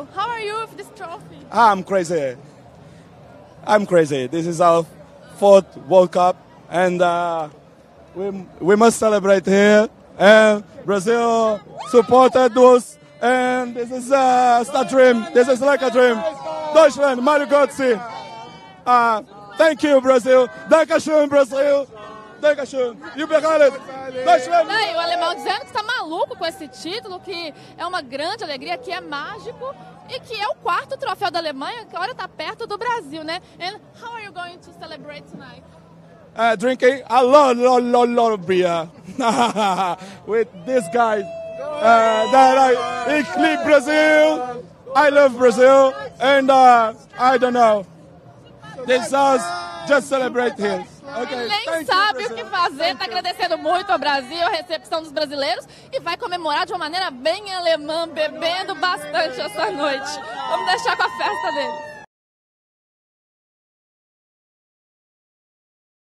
you? How are you with this trophy? I'm crazy. I'm crazy. This is our fourth World Cup, and we must celebrate here. And Brazil supported us, and this is a dream. This is like a dream. Deutschland, Mario Götze. Thank you, Brazil. Danke schön, Brazil. Danke schön. E obrigado. O alemão dizendo que está maluco com esse título, que é uma grande alegria, que é mágico e que é o quarto troféu da Alemanha, que agora está perto do Brasil, né? And how are you going to celebrate tonight? Drinking a lot of beer with these guys. That I love Brazil. I love Brazil, and I don't know. This house just celebrate here. Okay, nem sabe o que fazer, está agradecendo muito ao Brasil, a recepção dos brasileiros, e vai comemorar de uma maneira bem alemã, bebendo bastante essa noite. Vamos deixar com a festa dele.